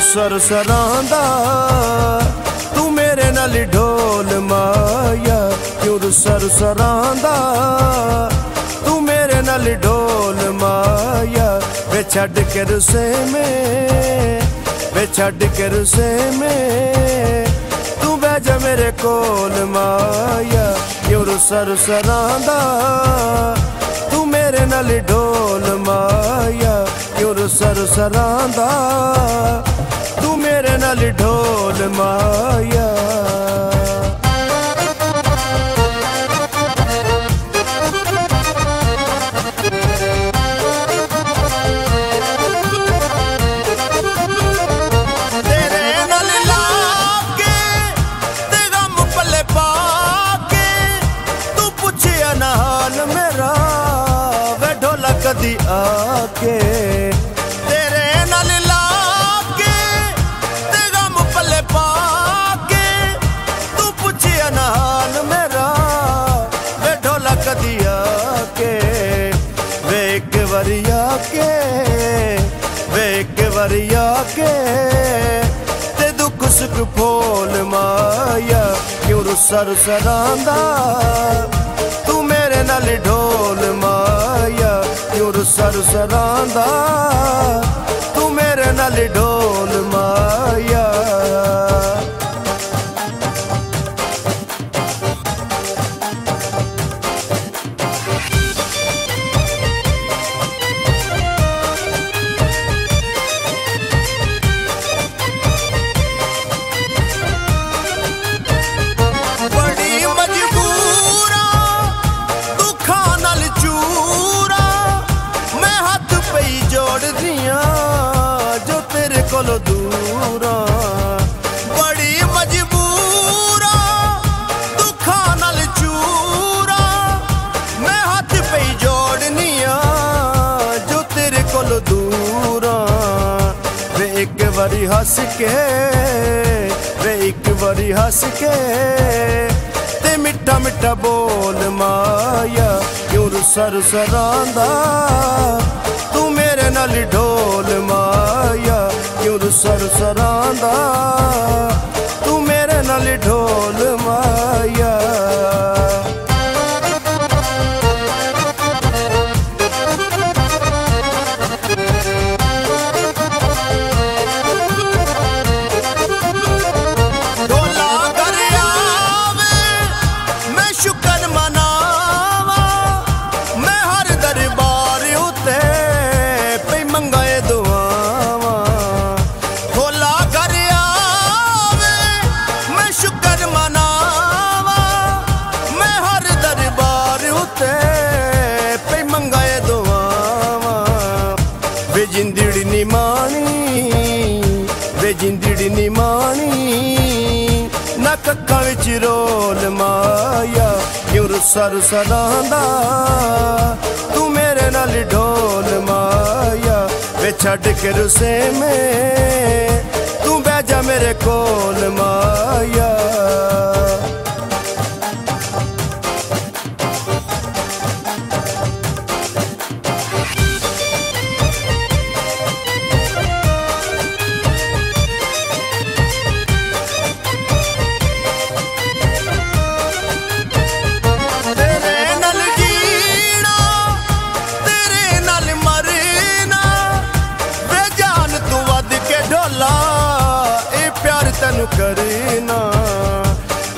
रुसा रुसा रांदा तू मेरे नाल ढोल माया। क्यों रुसा रुसा रांदा तू मेरे नाल ढोल माया। वे छड़ के रुसे में, वे छड़ के रुसे में तू बह जा मेरे कोल माया। क्यों रुसा रुसा रांदा तू मेरे नाल ढोल माया। क्यों रुसा रुसा रांदा तू मेरे नाल ढोल माया। कदी आके तेरे नाल लाके ते गम पले पाके तू पूछिया ना हाल मेरा। वे ढोला कदी आके, वे एक बारी आके, वे एक बारी आके ते दुख सुख फोल माया। क्यों रुसा रुसा रांदा तू मेरे नाल ढोल माया। क्यों रुसा रुसा रांदा तू मेरे नाल ढोल माया। दूरा बड़ी मजबूरा दुखा नाल चूरा मैं हाथ पे जोड़निया जो तेरे कोल दूरा। वे एक बारी हंस के, वे एक बारी हंस के ते मिठा मिठा बोल माया। क्यों रुसा रुसा रांदा तू मेरे नाल ढोल माया। क्यों रुसा रुसा रांदा तू मेरे नाल ढोल माया। ढोला कर आवे मैं शुक्र मनावा मैं हर दरबार उते पे मंगाए दुआ। वे जिंदड़ी नी मानी ना कक्का विच रोल माया। क्यों रुसा रुसा रांदा तू मेरे नाल ढोल माया। वे छड़ के रुसे में तू बह जा मेरे कोल माया। तेनू करना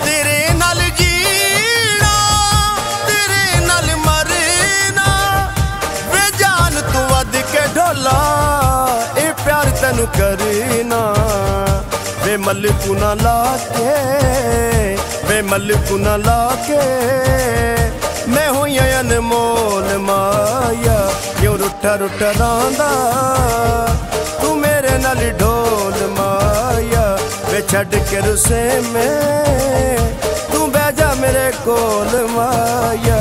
तेरे नाल जीना तेरे नाल मरना। वे जान तू वध के ढोला ए प्यार तेनू करना। वे मलकू ना लाके, वे मलकू ना लाके मैं हुई अनमोल माया। क्यों रुठा रुठा रांदा तू मेरे नाल ढोल माया। वे छड़ के रुसे में तू बह जा मेरे कोल माया।